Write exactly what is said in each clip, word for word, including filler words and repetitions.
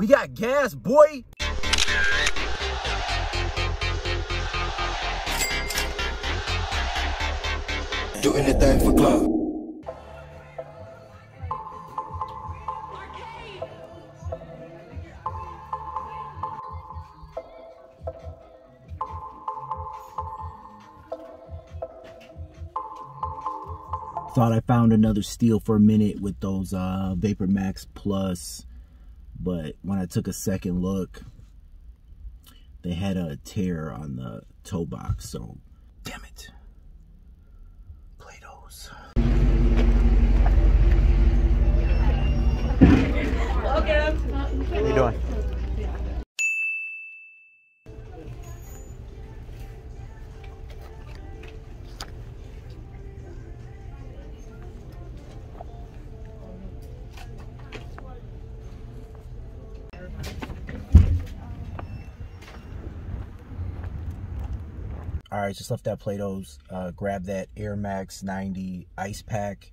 We got gas, boy. Do anything for club. Thought I found another steal for a minute with those uh, VaporMax Plus, but when I took a second look, they had a tear on the toe box, so damn it. Plato's. Okay. What are you doing? All right, just left that Plato's, uh, grabbed that Air Max ninety Ice Pack.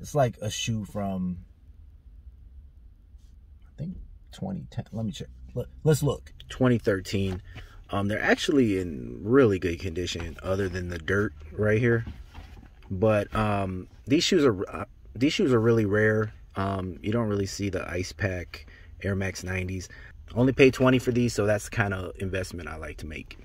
It's like a shoe from, I think, twenty ten. Let me check. Let's look. twenty thirteen. Um, they're actually in really good condition other than the dirt right here. But um, these shoes are uh, these shoes are really rare. Um, you don't really see the Ice Pack Air Max nineties. Only paid twenty for these, so that's the kind of investment I like to make.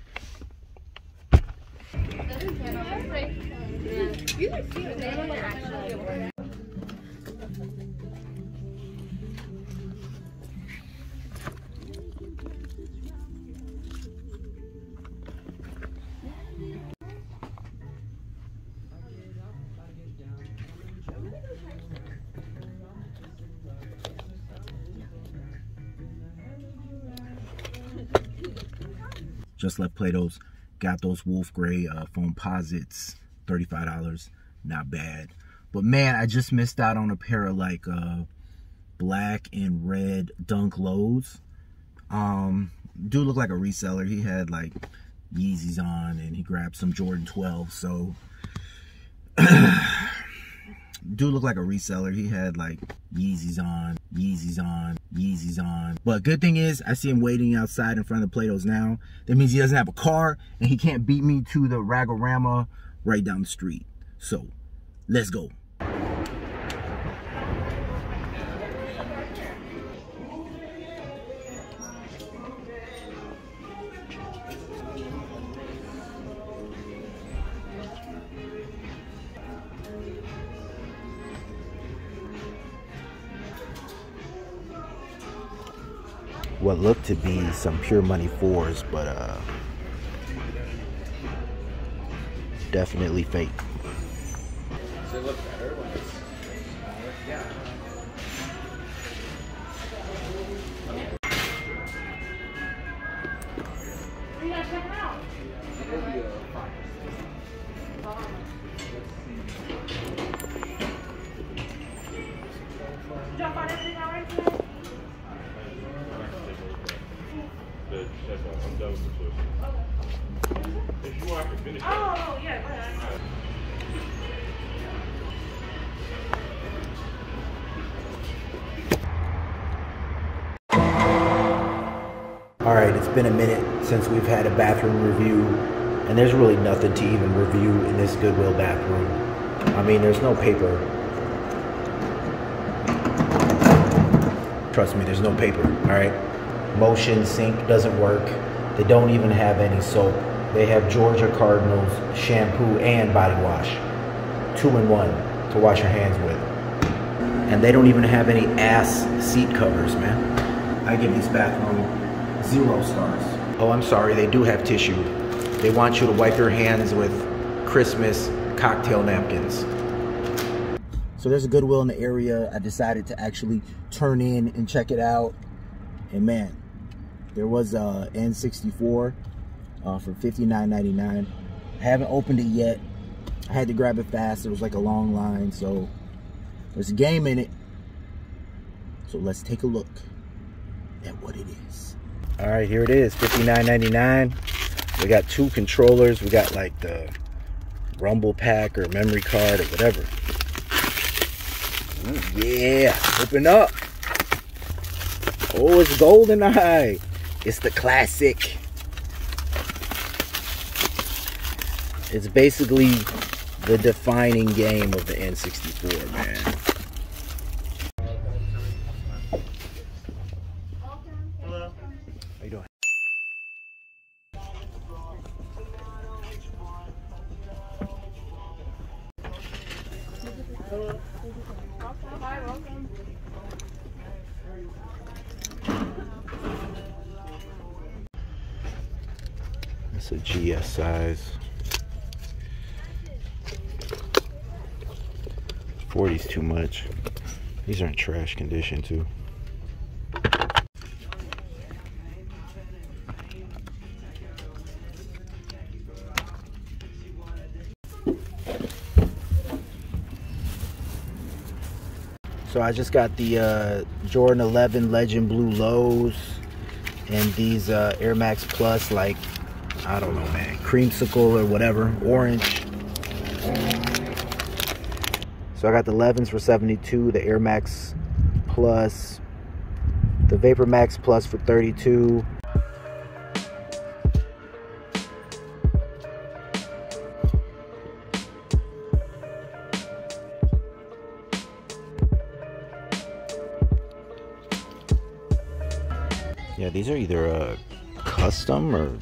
Just left Plato's. Got those wolf gray uh, foam posits, thirty-five dollars, not bad. But man, I just missed out on a pair of like uh, black and red Dunk Lows. Um, dude looked like a reseller. He had like Yeezys on and he grabbed some Jordan twelve. So, dude looked like a reseller. He had like Yeezys on, Yeezys on, Yeezys on. But good thing is, I see him waiting outside in front of the Plato's now. That means he doesn't have a car, and he can't beat me to the Ragarama right down the street. So, let's go. What looked to be some pure money fours, but uh, definitely fake. Does it look better when it's smaller? Yeah. You gotta check it out. Did y'all find everything all right today? I'm done with the food. Okay. If you want, I can finish it. Oh, yeah, go ahead. All right. All right, it's been a minute since we've had a bathroom review, and there's really nothing to even review in this Goodwill bathroom. I mean, there's no paper. Trust me, there's no paper, all right? Motion sink doesn't work. They don't even have any soap. They have Georgia Cardinals shampoo and body wash, two in one to wash your hands with. And they don't even have any ass seat covers, man. I give this bathroom zero stars. Oh, I'm sorry, they do have tissue. They want you to wipe your hands with Christmas cocktail napkins. So there's a Goodwill in the area. I decided to actually turn in and check it out. And man, there was a N sixty-four uh, for fifty-nine ninety-nine. I haven't opened it yet. I had to grab it fast. It was like a long line, so there's a game in it. So let's take a look at what it is. All right, here it is, fifty-nine ninety-nine. We got two controllers. We got like the Rumble Pack or memory card or whatever. Ooh, yeah, open up. Oh, it's GoldenEye. It's the classic. It's basically the defining game of the N sixty-four, man. It's a G S size. forty's too much. These are in trash condition too. So I just got the uh, Jordan eleven Legend Blue Lows and these uh, Air Max Plus, like, I don't know, man, creamsicle or whatever, orange. So I got the elevens for seventy-two, the Air Max Plus, the VaporMax Plus for thirty-two. Yeah, these are either uh, custom or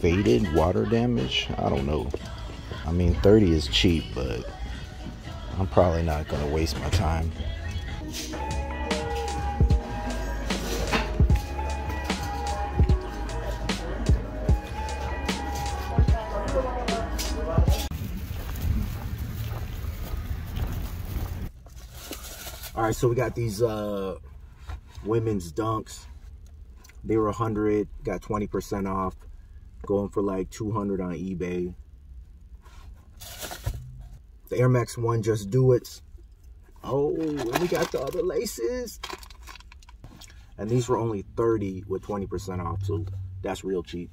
faded, water damage, I don't know. I mean, thirty is cheap, but I'm probably not gonna waste my time. All right, so we got these uh, women's dunks. They were one hundred, got twenty percent off. Going for like two hundred on eBay. The Air Max One Just Do It. Oh, and we got the other laces. And these were only thirty with twenty percent off, so that's real cheap.